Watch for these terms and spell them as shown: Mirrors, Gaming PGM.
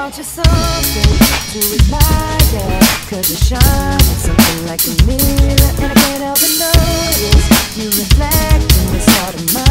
Aren't you something to admire? 'Cause you shine like something like a mirror, and I can't help but notice you reflect in this heart of mine.